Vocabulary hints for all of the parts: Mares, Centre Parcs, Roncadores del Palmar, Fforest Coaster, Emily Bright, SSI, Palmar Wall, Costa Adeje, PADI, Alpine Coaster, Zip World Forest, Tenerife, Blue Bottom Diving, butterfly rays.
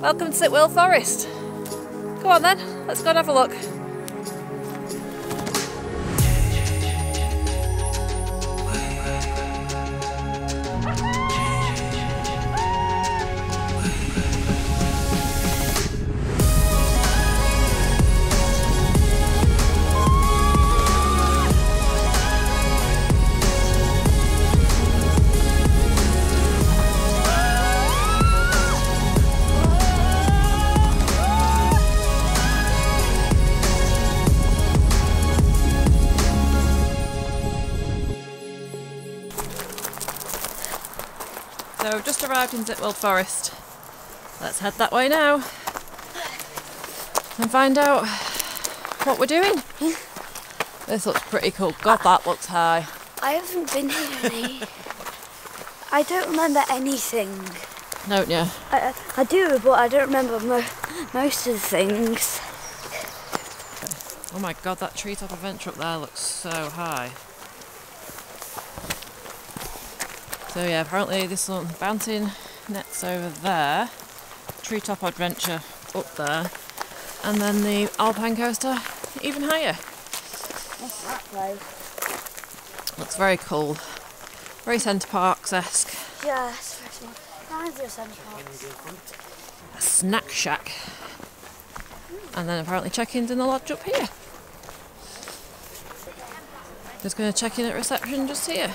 Welcome to Zip World Forest. Come on then, let's go and have a look. So we've just arrived in Zip World Forest. Let's head that way now and find out what we're doing. This looks pretty cool. God, that looks high. I haven't been here any. I don't remember anything. Don't you? I do, but I don't remember most of the things. Okay. Oh my God, that treetop adventure up there looks so high. So yeah, apparently there's some bouncing nets over there, treetop adventure up there, and then the Alpine Coaster even higher. What's that place? Looks very cool, very Centre Parcs-esque. Yeah, it's very small. Reminds me of Centre Parcs. A snack shack. And then apparently check-in's in the lodge up here. Just going to check in at reception just here.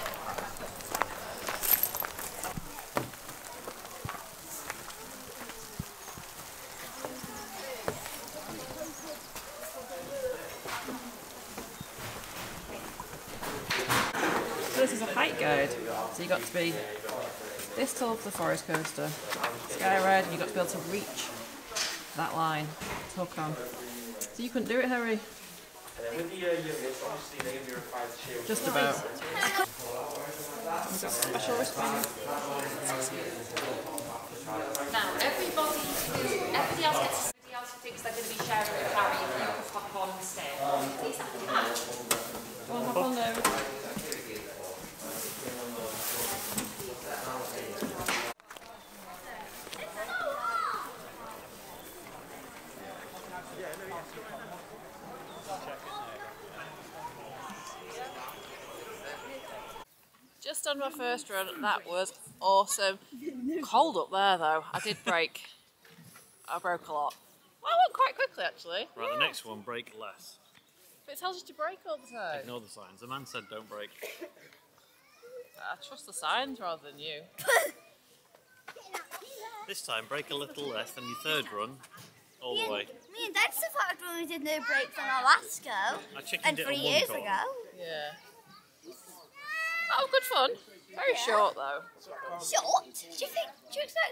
This is a height guide, so you got to be this tall for the Fforest Coaster, sky red, and you got to be able to reach that line, hook on. So you couldn't do it, Harry. Just about. There's a special wristband. Now everybody else who thinks they're going to be sharing with Harry, you can hop on the stairs. Please hop on there. Just on my first run, that was awesome. Cold up there though. I did break. I broke a lot. Well, I went quite quickly actually. Right, yeah. The next one, brake less. But it tells you to brake all the time. Ignore the signs. The man said don't brake. I trust the signs rather than you. This time, brake a little less than your third run. All the way. Me and Dad started when we did no brakes on our last go. I chickened it 3 years ago. Yeah. That was good fun. Very short though. Short? Do you expect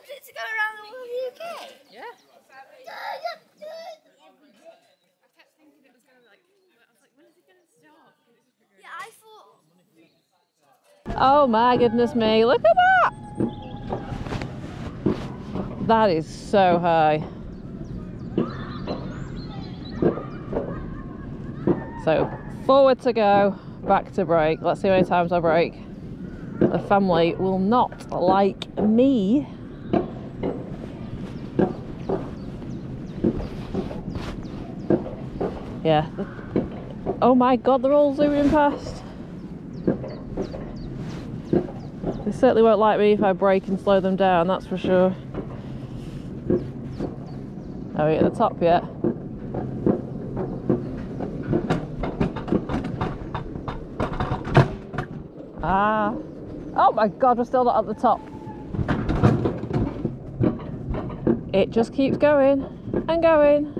it to go around the whole UK? Yeah. I kept thinking it was going to when is it going to stop? Yeah, I thought. Oh my goodness me, look at that! That is so high. So forward to go, back to brake. Let's see how many times I brake. The family will not like me. Yeah. Oh my God, they're all zooming past. They certainly won't like me if I brake and slow them down, that's for sure. Are we at the top yet? Ah, oh my God, we're still not at the top. It just keeps going and going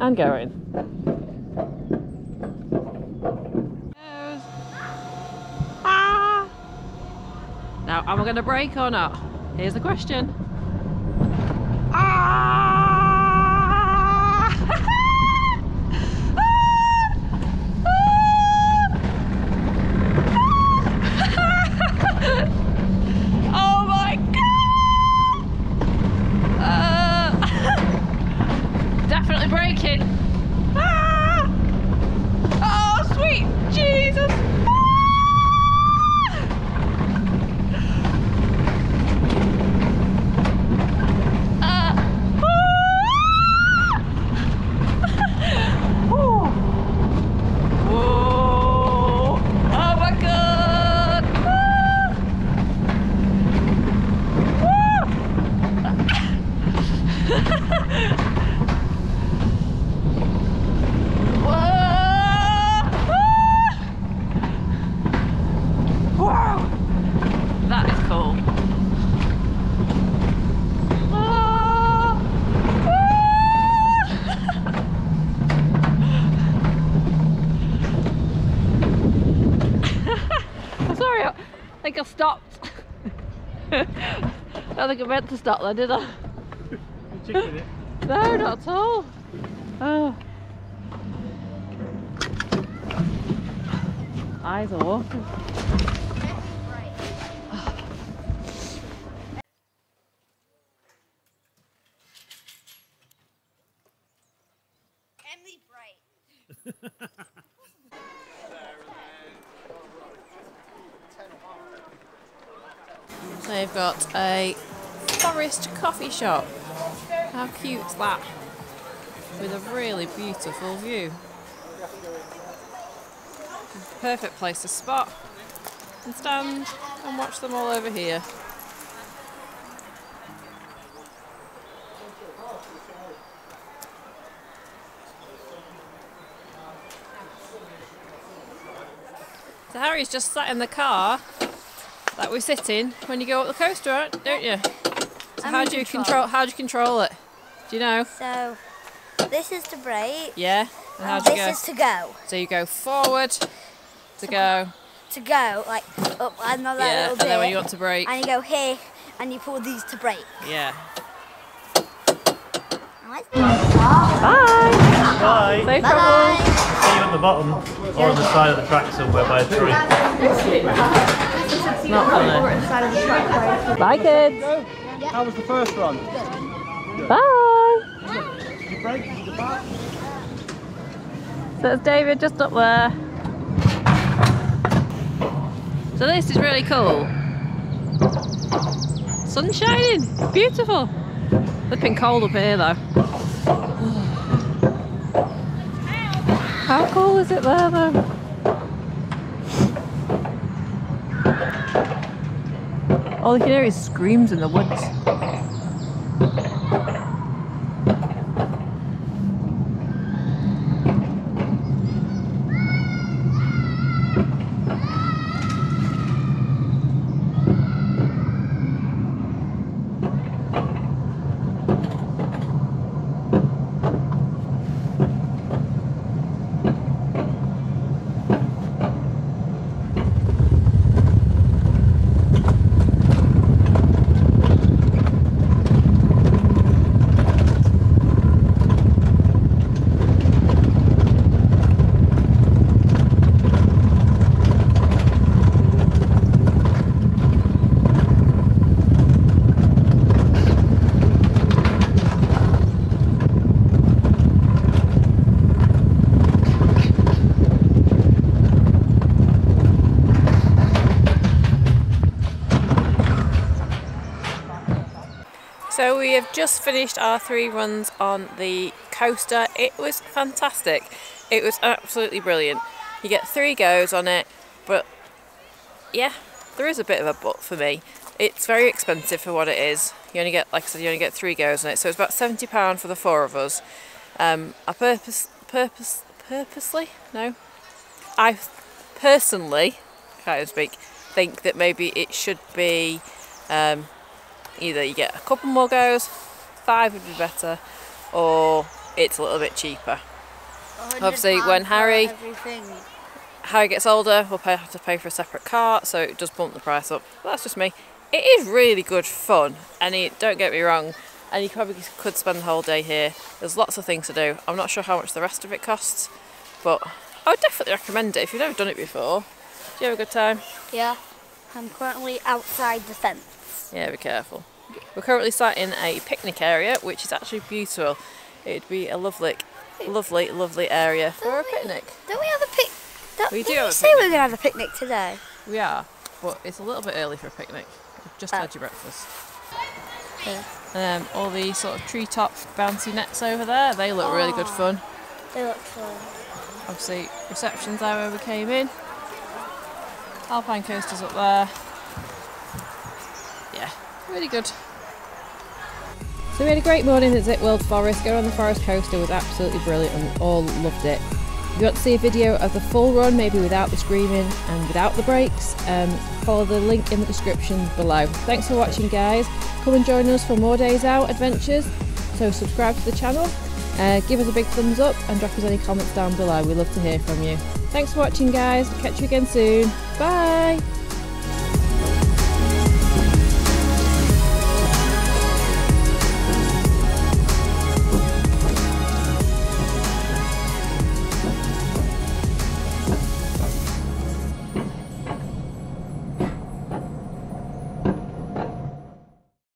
and going. Ah. Now, am I going to brake or not? Here's the question. I don't think I meant to stop there, did I? You chickened it. No, not at all. Oh. Eyes are awful. Emily Bright. They've got a Fforest coffee shop. How cute's that? With a really beautiful view. Perfect place to spot and stand and watch them all over here. So Harry's just sat in the car that we sit in when you go up the coaster, right? Don't you? So how do you control it? Do you know? So this is to brake. Yeah. And how do you go? This is to go. So you go forward. To go, like up another little bit. And then when you want to brake. And you go here, and you pull these to brake. Yeah. Bye. Bye. Bye. Bye. See you at the bottom, or on the side of the track somewhere by a tree. It's not funny. Bye, kids. How was the first one? Bye. Did you brake? Did you bark? So that's David just up there. So this is really cool. Sun shining, beautiful. Flipping cold up here though. How cool is it there though? All you can hear is screams in the woods. So we have just finished our 3 runs on the coaster. It was fantastic. It was absolutely brilliant. You get 3 goes on it, but yeah, there is a bit of a but for me. It's very expensive for what it is. You only get, like I said, you only get 3 goes on it. So it's about £70 for the 4 of us. I personally think that maybe it should be either you get a couple more goes, 5 would be better, or it's a little bit cheaper. Obviously when Harry gets older, we'll have to pay for a separate cart, so it does bump the price up. But that's just me. It is really good fun, and don't get me wrong, and you probably could spend the whole day here. There's lots of things to do. I'm not sure how much the rest of it costs, but I would definitely recommend it if you've never done it before. Do you have a good time? Yeah, I'm currently outside the fence. Yeah, be careful. We're currently sat in a picnic area, which is actually beautiful. It'd be a lovely, lovely, lovely area for a picnic. Don't we have a picnic? We do. Did you say we're going to have a picnic today? We are, but it's a little bit early for a picnic. We've just had your breakfast. Yeah. All the sort of treetop bouncy nets over there, they look really good fun. They look fun. Obviously, reception's there where we came in. Alpine Coaster's up there. Really good. So we had a great morning at Zip World Forest. Going on the Fforest Coaster was absolutely brilliant and all loved it. If you want to see a video of the full run, maybe without the screaming and without the breaks, follow the link in the description below. Thanks for watching, guys. Come and join us for more Days Out adventures. So subscribe to the channel, give us a big thumbs up and drop us any comments down below. We'd love to hear from you. Thanks for watching, guys. Catch you again soon. Bye.